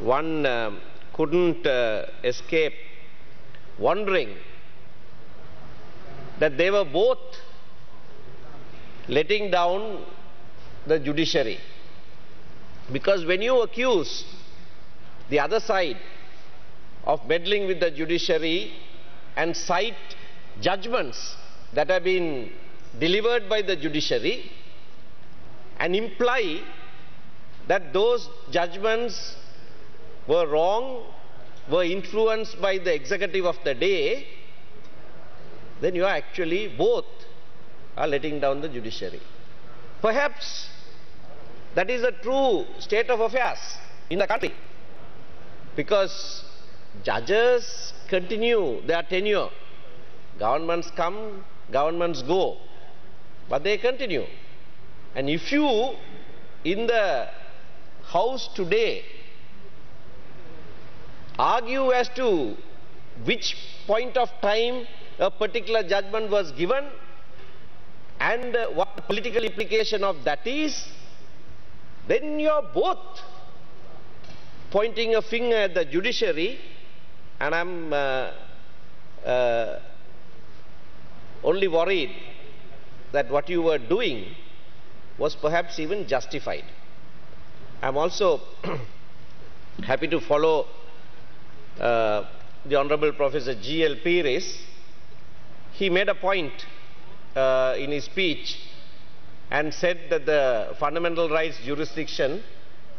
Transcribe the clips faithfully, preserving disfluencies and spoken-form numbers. one uh, couldn't uh, escape wondering that they were both letting down the judiciary. Because when you accuse the other side of meddling with the judiciary and cite judgments that have been delivered by the judiciary and imply that those judgments were wrong, were influenced by the executive of the day, then you are actually both are letting down the judiciary. Perhaps that is a true state of affairs in the country, because judges continue their tenure. Governments come, governments go, but they continue. And if you, in the House today, argue as to which point of time a particular judgment was given and what the political implication of that is, then you are both pointing a finger at the judiciary, and I'm uh, uh, only worried that what you were doing was perhaps even justified. I'm also happy to follow uh, the Honorable Professor G L Perez. He made a point uh, in his speech and said that the fundamental rights jurisdiction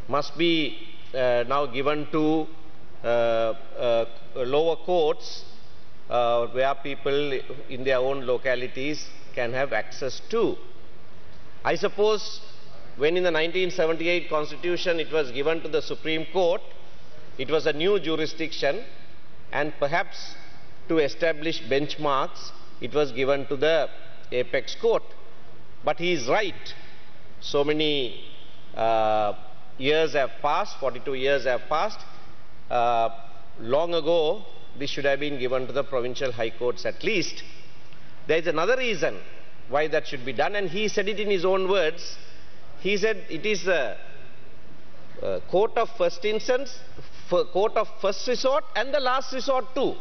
must be uh, now given to uh, uh, lower courts uh, where people in their own localities can have access to. I suppose when in the nineteen seventy-eight Constitution it was given to the Supreme Court, it was a new jurisdiction, and perhaps to establish benchmarks it was given to the apex court. But he is right. So many uh, years have passed, forty-two years have passed. Uh, long ago, this should have been given to the provincial high courts at least. There is another reason why that should be done, and he said it in his own words. He said it is a, a court of first instance, court of first resort, and the last resort too.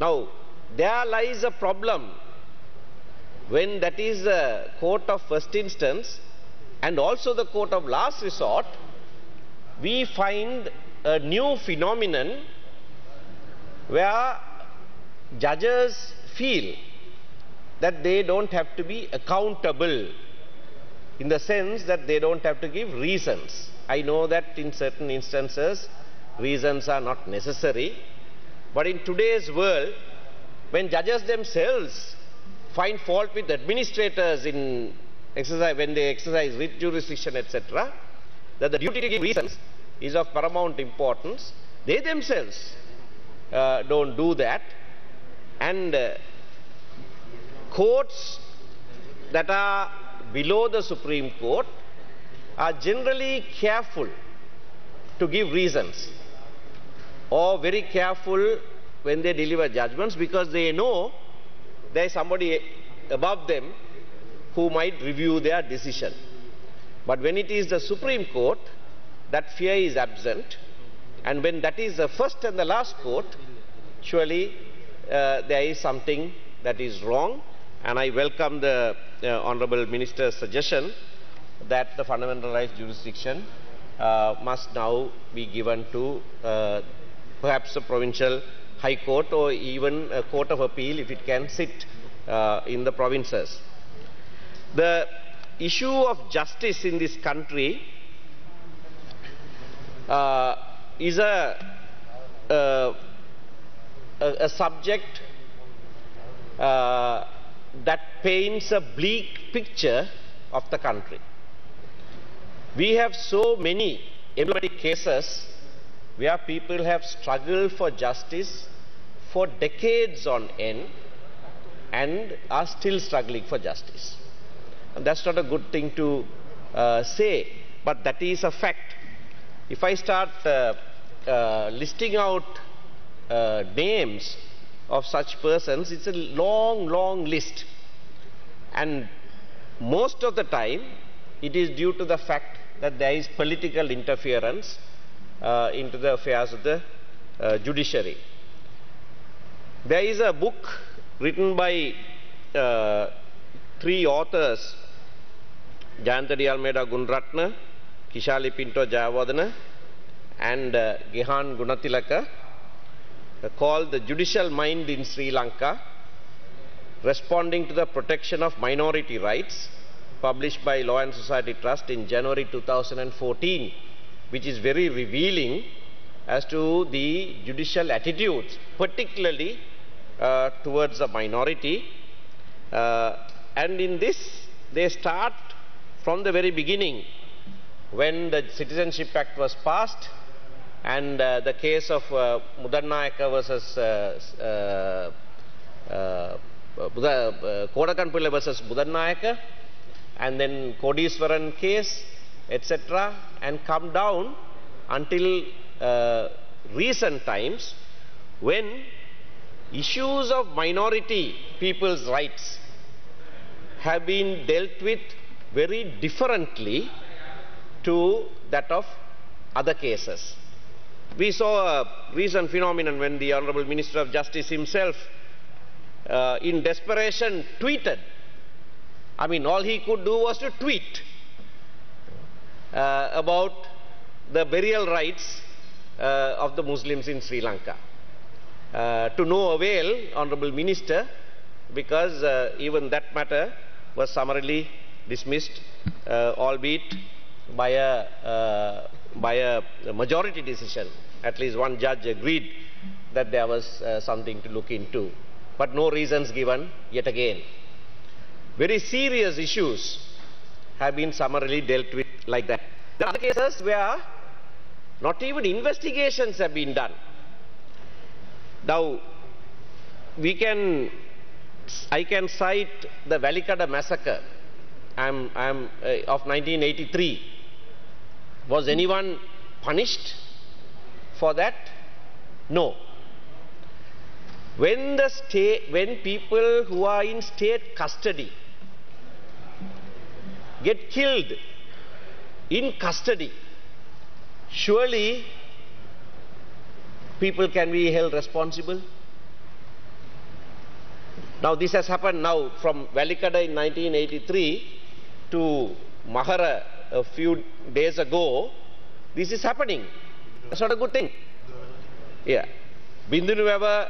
Now, there lies a problem when that is a court of first instance and also the court of last resort. We find a new phenomenon where judges feel that they don't have to be accountable, in the sense that they don't have to give reasons. I know that in certain instances reasons are not necessary, but in today's world, when judges themselves find fault with administrators in exercise, when they exercise writ jurisdiction, et cetera, that the duty to give reasons is of paramount importance. They themselves uh, don't do that, and uh, courts that are below the Supreme Court are generally careful to give reasons, or very careful when they deliver judgments, because they know there is somebody above them who might review their decision. But when it is the Supreme Court, that fear is absent, and when that is the first and the last court, surely uh, there is something that is wrong. And I welcome the uh, Honourable Minister's suggestion that the fundamental rights jurisdiction uh, must now be given to uh, perhaps a provincial high court, or even a court of appeal if it can sit uh, in the provinces. The issue of justice in this country uh, is a, uh, a, a subject uh, that paints a bleak picture of the country. We have so many emblematic cases where people have struggled for justice for decades on end and are still struggling for justice. And that's not a good thing to uh, say, but that is a fact. If I start uh, uh, listing out uh, names of such persons, it's a long, long list. And most of the time, it is due to the fact that there is political interference uh, into the affairs of the uh, judiciary. There is a book written by uh, three authors, Jayantadi Almeida Gunaratna, Kishali Pinto Jayavadana, and uh, Gehan Gunatilaka, uh, called The Judicial Mind in Sri Lanka Responding to the Protection of Minority Rights, published by Law and Society Trust in January two thousand fourteen, which is very revealing as to the judicial attitudes, particularly uh, towards the minority. Uh, and in this, they start from the very beginning, when the Citizenship Act was passed, and uh, the case of uh, Mudanayaka versus uh, uh, uh, Kodakanpillai versus Mudanayaka, and then Kodeeswaran case, et cetera, and come down until uh, recent times, when issues of minority people's rights have been dealt with very differently to that of other cases. We saw a recent phenomenon when the Honourable Minister of Justice himself, uh, in desperation, tweeted. I mean, all he could do was to tweet uh, about the burial rights uh, of the Muslims in Sri Lanka. Uh, to no avail, Honourable Minister, because uh, even that matter was summarily dismissed, uh, albeit by a, uh, by a majority decision. At least one judge agreed that there was uh, something to look into, but no reasons given yet again. Very serious issues have been summarily dealt with like that. There are other cases where not even investigations have been done. Now, we can, I can cite the Welikada massacre I'm, I'm, uh, of nineteen eighty-three. Was anyone punished for that? No. When, the state, when people who are in state custody get killed in custody, surely people can be held responsible. Now this has happened now from Welikada in nineteen eighty-three to Mahara a few days ago. This is happening. That's not a good thing. Yeah. Bindunuwewa,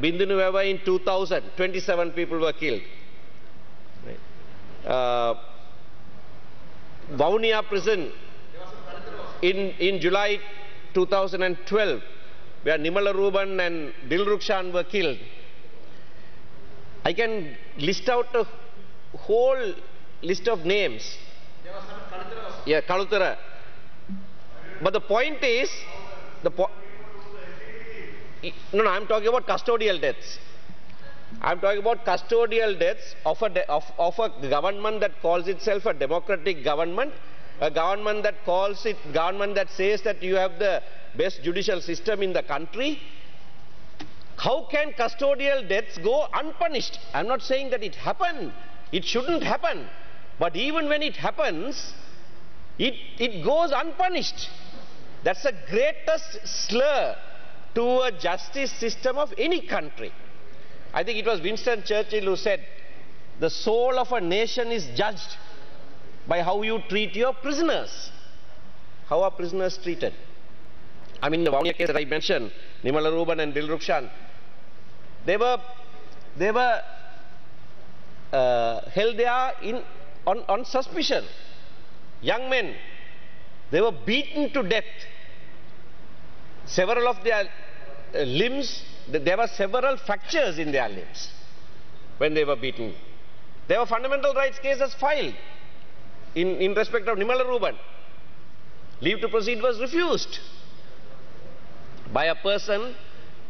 Bindunuwewa in two thousand, twenty-seven people were killed. Uh, Vavuniya prison in, in July two thousand twelve, where Nimalaruban and Dilrukshan were killed. I can list out a whole list of names. Yeah, Kalutara. But the point is, the po no, no, I'm talking about custodial deaths. I'm talking about custodial deaths of a, de of, of a government that calls itself a democratic government, a government that calls it, government that says that you have the best judicial system in the country. How can custodial deaths go unpunished? I'm not saying that it happened. It shouldn't happen. But even when it happens, it, it goes unpunished. That's the greatest slur to a justice system of any country. I think it was Winston Churchill who said, the soul of a nation is judged by how you treat your prisoners. How are prisoners treated? I mean, the Vavuniya case that I mentioned, Nimalaruban and Dilrukshan, they were, they were uh, held there in, on, on suspicion. Young men, they were beaten to death. Several of their uh, limbs, there were several fractures in their limbs when they were beaten. There were fundamental rights cases filed in, in respect of Nimalaruban. Leave to proceed was refused by a person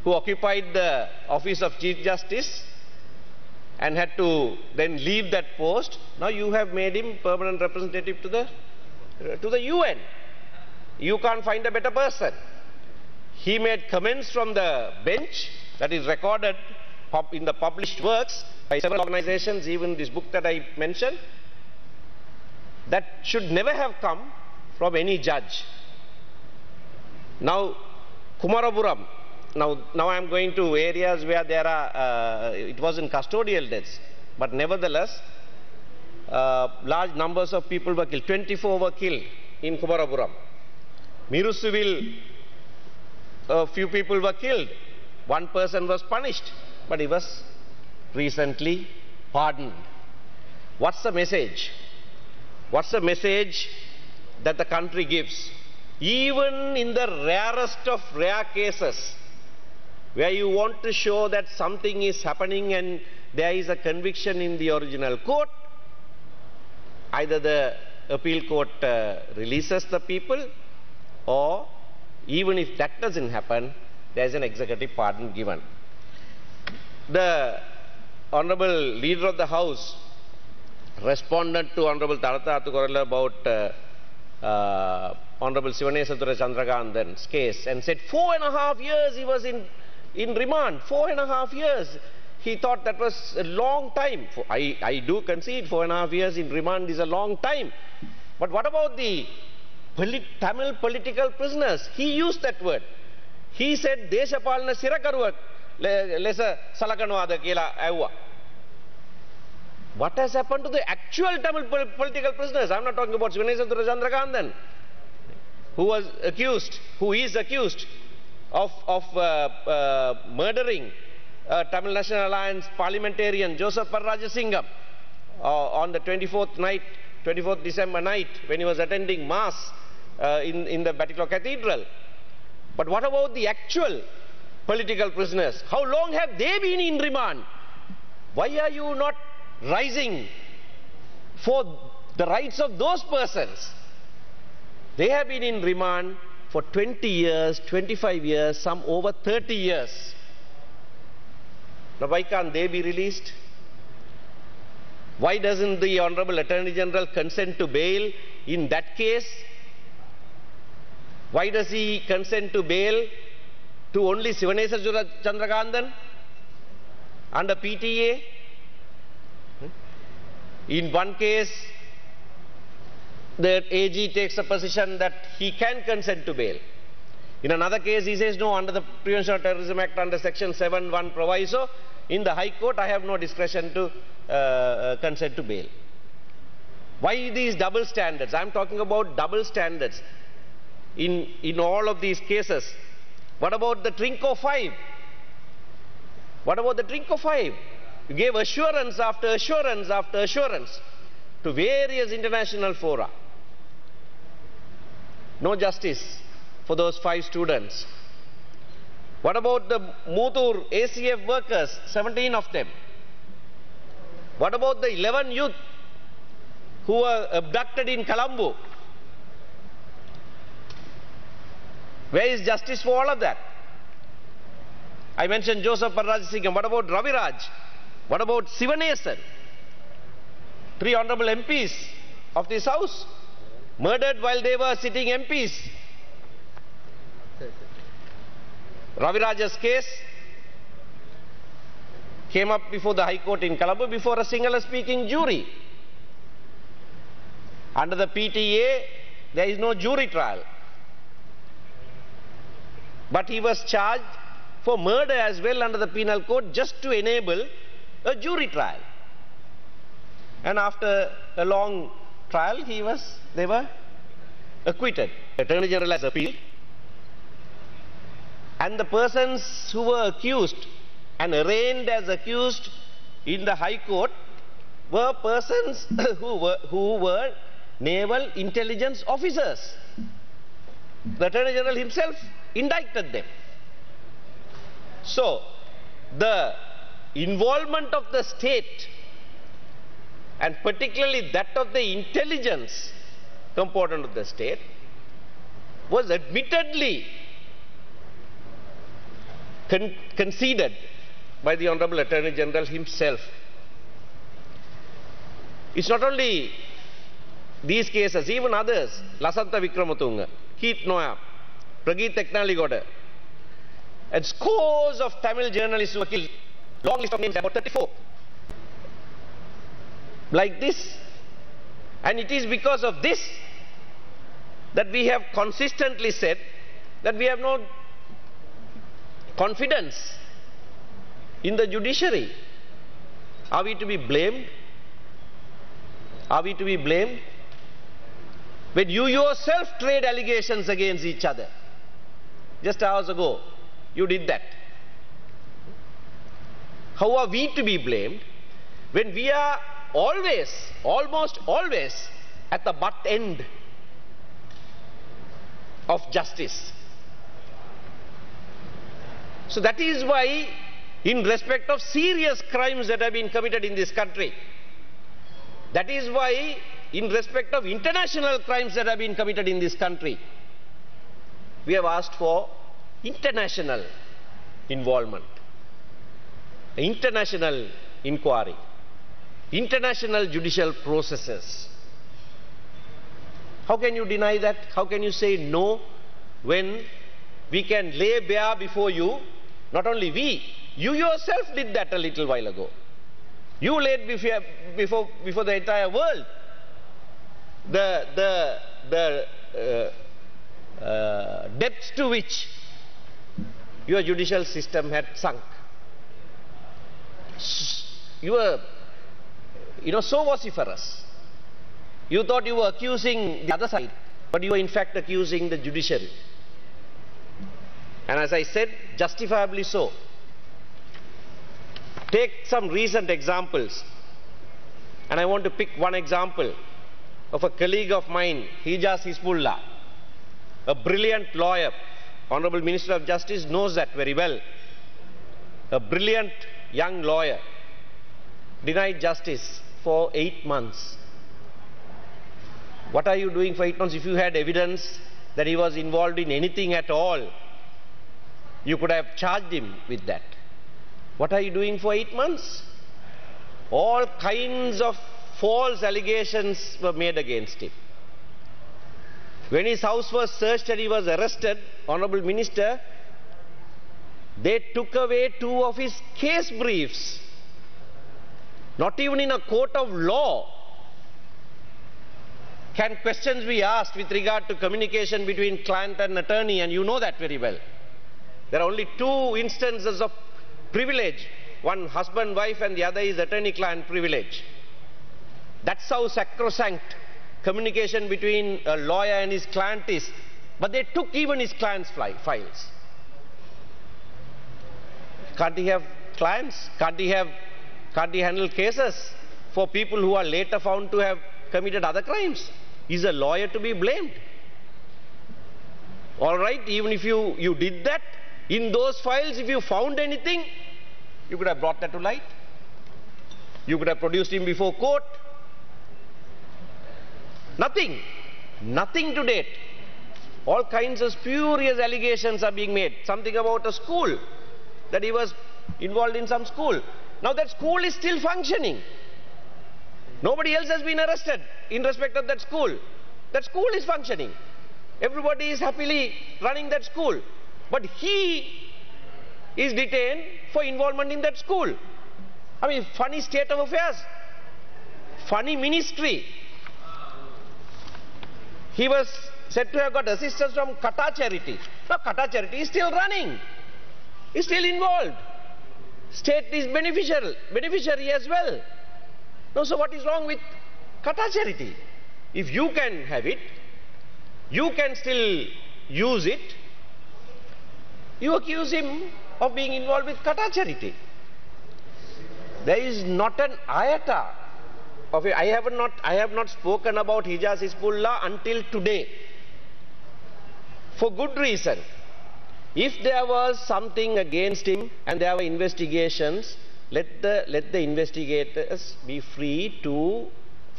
who occupied the office of Chief Justice and had to then leave that post. Now you have made him permanent representative to the, to the U N. You can't find a better person. He made comments from the bench that is recorded in the published works by several organizations, even this book that I mentioned, that should never have come from any judge. Now, Kumarapuram. Now, now I am going to areas where there are, uh, it was in custodial deaths, but nevertheless, uh, large numbers of people were killed. twenty-four were killed in Kumarapuram. Mirusuvil, a few people were killed. One person was punished, but he was recently pardoned. What's the message? What's the message that the country gives? Even in the rarest of rare cases, where you want to show that something is happening and there is a conviction in the original court, either the appeal court uh, releases the people, or even if that doesn't happen, there is an executive pardon given. The Honorable Leader of the House responded to Honorable Thalatha Thukural about uh, uh, Honorable Sivanesarachandra Gandhan's case and said four and a half years he was in in remand. Four and a half years. He thought that was a long time. I, I do concede four and a half years in remand is a long time. But what about the polit Tamil political prisoners? He used that word. He said, Deshapalana Sirakaruak Lesa Salakanwada Kela Aiwa. What has happened to the actual Tamil pol political prisoners? I'm not talking about Sivanesarachandra Gandhan, who was accused, who is accused of, of uh, uh, murdering uh, Tamil National Alliance parliamentarian Joseph Pararajasingham uh, on the twenty-fourth night, twenty-fourth December night, when he was attending mass uh, in, in the Batticlo Cathedral. But what about the actual political prisoners? How long have they been in remand? Why are you not rising for the rights of those persons? They have been in remand for twenty years, twenty-five years, some over thirty years. Now why can't they be released? Why doesn't the Honorable Attorney General consent to bail in that case? Why does he consent to bail to only Sivanesarachandra Gandhan under P T A? In one case, the A G takes a position that he can consent to bail. In another case, he says, no, under the Prevention of Terrorism Act, under Section seven one proviso, in the High Court, I have no discretion to uh, consent to bail. Why these double standards? I'm talking about double standards in, in all of these cases. What about the Trinco five? What about the Trinco five? You gave assurance after assurance after assurance to various international fora. No justice for those five students. What about the Mutur A C F workers, seventeen of them? What about the eleven youth who were abducted in Kolumbu? Where is justice for all of that? I mentioned Joseph Pararajasingham. What about Ravi Raj? What about Sivanesan? Three Honorable M Ps of this House murdered while they were sitting M Ps. Ravi Raj's case came up before the High Court in Kolumbu before a Sinhala speaking jury. Under the P T A, there is no jury trial. But he was charged for murder as well under the Penal Code just to enable a jury trial. And after a long trial, he was, they were acquitted. The Attorney General has appealed. And the persons who were accused and arraigned as accused in the High Court were persons who were, who were naval intelligence officers. The Attorney General himself indicted them. So, the involvement of the state, and particularly that of the intelligence component of the state, was admittedly con conceded by the Honorable Attorney General himself. It's not only these cases, even others, Lasanta Vikramatunga, Noam Prageeth Ekneligoda, and scores of Tamil journalists who were killed, long list of names, about thirty-four. Like this. And it is because of this that we have consistently said that we have no confidence in the judiciary. Are we to be blamed? Are we to be blamed? When you yourself trade allegations against each other. Just hours ago, you did that. How are we to be blamed when we are always, almost always, at the butt end of justice? So that is why, in respect of serious crimes that have been committed in this country, that is why, in respect of international crimes that have been committed in this country, we have asked for international involvement, international inquiry, international judicial processes. How can you deny that? How can you say no when we can lay bare before you, not only we, you yourself did that a little while ago. You laid before, before, before the entire world the, the, the uh, uh, depths to which your judicial system had sunk. You were, you know, so vociferous. You thought you were accusing the other side, but you were in fact accusing the judiciary. And as I said, justifiably so. Take some recent examples. And I want to pick one example of a colleague of mine, Hejaaz Hizbullah, a brilliant lawyer. Honorable Minister of Justice knows that very well. A brilliant young lawyer, denied justice for eight months. What are you doing for eight months? If you had evidence that he was involved in anything at all, you could have charged him with that. What are you doing for eight months? All kinds of false allegations were made against him. When his house was searched and he was arrested, Honorable Minister, they took away two of his case briefs. Not even in a court of law can questions be asked with regard to communication between client and attorney, and you know that very well. There are only two instances of privilege, one husband-wife and the other is attorney-client privilege. That's how sacrosanct communication between a lawyer and his client is. But they took even his client's files. Can't he have clients? Can't he have, can't he handle cases for people who are later found to have committed other crimes? Is a lawyer to be blamed? All right, even if you, you did that, in those files, if you found anything, you could have brought that to light. You could have produced him before court. Nothing. Nothing to date. All kinds of spurious allegations are being made. Something about a school, that he was involved in some school. Now that school is still functioning. Nobody else has been arrested in respect of that school. That school is functioning. Everybody is happily running that school. But he is detained for involvement in that school. I mean, funny state of affairs. Funny ministry. He was said to have got assistance from Kata Charity. Now, Kata Charity is still running. He's still involved. State is beneficial, beneficiary as well. No, so what is wrong with Kata Charity? If you can have it, you can still use it, you accuse him of being involved with Kata Charity. There is not an iota of it. I have not, I have not spoken about Hejaaz Hizbullah until today. For good reason. If there was something against him and there were investigations, let the, let the investigators be free to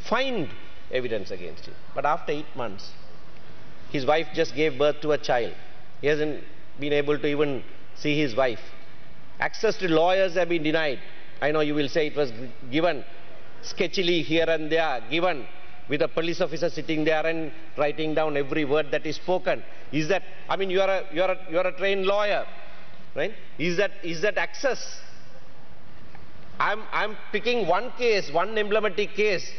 find evidence against him. But after eight months, his wife just gave birth to a child. He hasn't been able to even see his wife. Access to lawyers have been denied. I know you will say it was given sketchily here and there, given with a police officer sitting there and writing down every word that is spoken. Is that, I mean, you are a, you are a, you are a trained lawyer, right? Is that, is that access? I'm, I'm picking one case, one emblematic case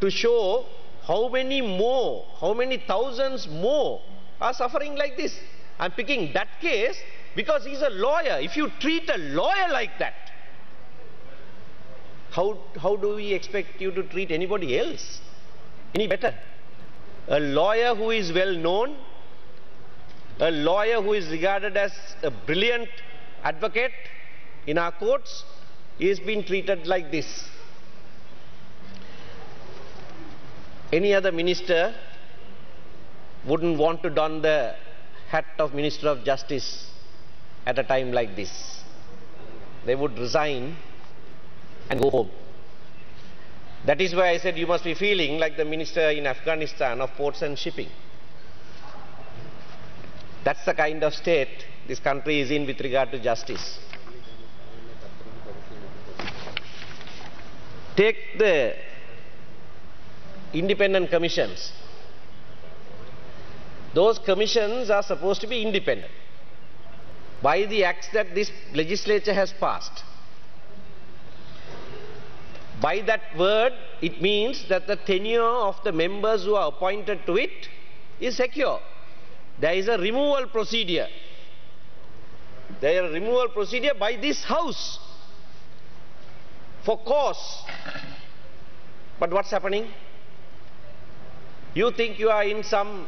to show how many more, how many thousands more are suffering like this. I'm picking that case because he's a lawyer. If you treat a lawyer like that, how, how do we expect you to treat anybody else any better? A lawyer who is well known, a lawyer who is regarded as a brilliant advocate in our courts is being treated like this. Any other minister wouldn't want to don the hat of Minister of Justice at a time like this. They would resign and go home. That is why I said you must be feeling like the minister in Afghanistan of ports and shipping. That's the kind of state this country is in with regard to justice. Take the independent commissions. Those commissions are supposed to be independent. By the acts that this legislature has passed, by that word, it means that the tenure of the members who are appointed to it is secure. There is a removal procedure. There is a removal procedure by this house for cause. But what's happening? You think you are in some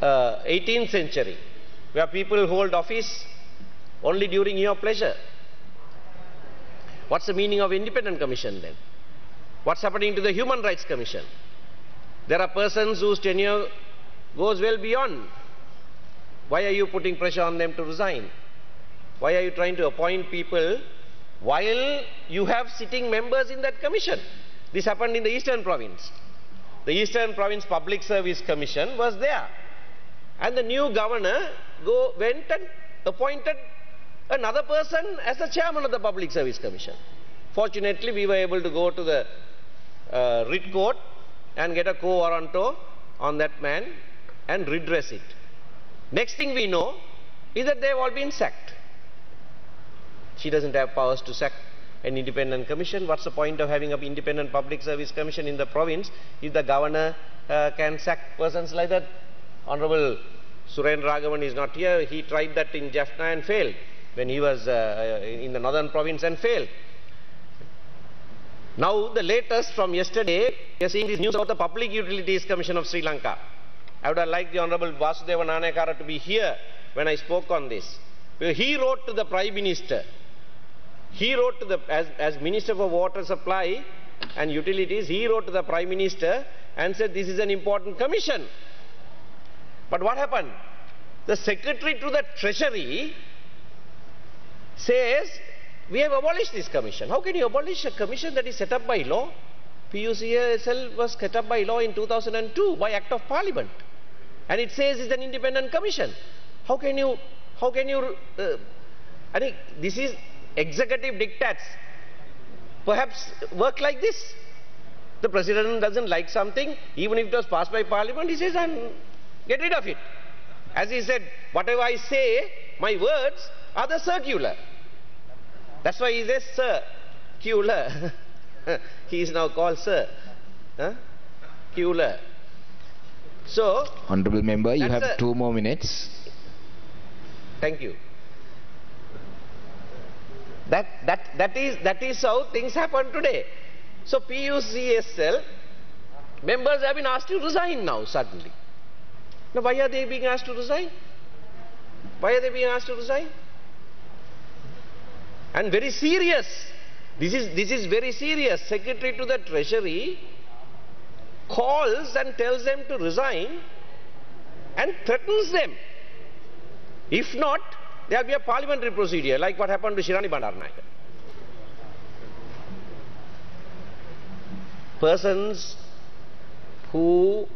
uh, eighteenth century where people hold office only during your pleasure. What's the meaning of independent commission then? What's happening to the Human Rights Commission? There are persons whose tenure goes well beyond. Why are you putting pressure on them to resign? Why are you trying to appoint people while you have sitting members in that commission? This happened in the Eastern Province. The Eastern Province Public Service Commission was there. And the new governor go, went and appointed another person as the chairman of the Public Service Commission. Fortunately, we were able to go to the uh, writ court and get a quo warranto on that man and redress it. Next thing we know is that they've all been sacked. She doesn't have powers to sack an independent commission. What's the point of having an independent Public Service Commission in the province if the governor uh, can sack persons like that? Honorable Suren Raghavan is not here. He tried that in Jaffna and failed, when he was uh, in the northern province and failed. Now the latest from yesterday, we are seeing this news about the Public Utilities Commission of Sri Lanka. I would have liked the Honorable Vasudeva Nanayakara to be here when I spoke on this. He wrote to the Prime Minister. He wrote to the, as, as Minister for Water Supply and Utilities, he wrote to the Prime Minister and said this is an important commission. But what happened? The Secretary to the Treasury says, we have abolished this commission. How can you abolish a commission that is set up by law? P U C S L was set up by law in two thousand two by Act of Parliament. And it says it's an independent commission. How can you, how can you, uh, I think this is executive dictates. Perhaps work like this. The President doesn't like something, even if it was passed by Parliament, he says, and get rid of it. As he said, whatever I say, my words are the circular. That's why he says circular. He is now called sir. Huh? Cular. So, Honourable Member, you have two more minutes. Thank you. That that that is that is how things happen today. So P U C S L members have been asked to resign now suddenly. Now why are they being asked to resign? Why are they being asked to resign? And very serious. This is, this is very serious. Secretary to the Treasury calls and tells them to resign and threatens them. If not, there will be a parliamentary procedure like what happened to Shirani Bandaranaike. Persons who,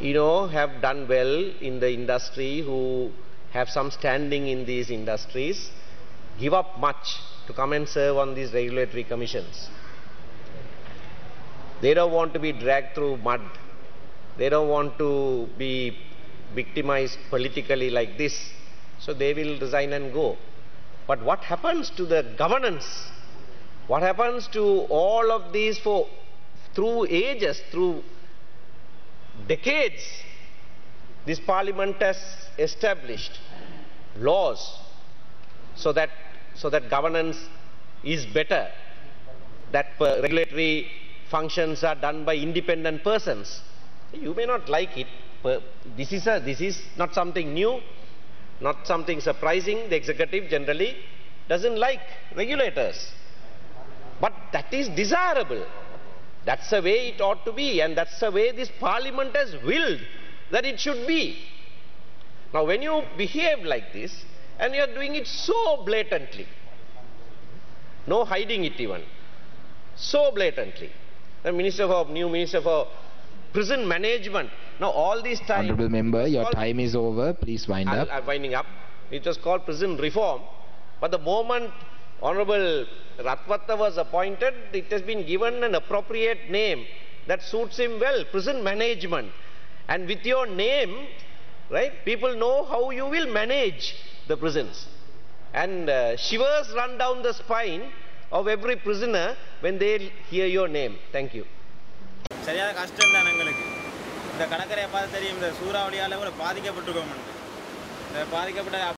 you know, have done well in the industry, who have some standing in these industries, give up much to come and serve on these regulatory commissions. They don't want to be dragged through mud. They don't want to be victimized politically like this. So they will resign and go. But what happens to the governance? What happens to all of these for through ages, through decades, this parliament has established laws so that, so that governance is better, that uh, regulatory functions are done by independent persons. You may not like it, but this is, a, this is not something new, not something surprising. The executive generally doesn't like regulators. But that is desirable. That's the way it ought to be, and that's the way this parliament has willed that it should be. Now, when you behave like this, and you are doing it so blatantly, no hiding it even, so blatantly. The Minister for new Minister for Prison Management. Now, all this time. Honourable Member, your time is over. Please wind I'll, up. I'm winding up. It was called prison reform, but the moment Honourable Ratwatta was appointed, it has been given an appropriate name that suits him well, prison management. And with your name, right, people know how you will manage the prisons. And uh, shivers run down the spine of every prisoner when they hear your name. Thank you.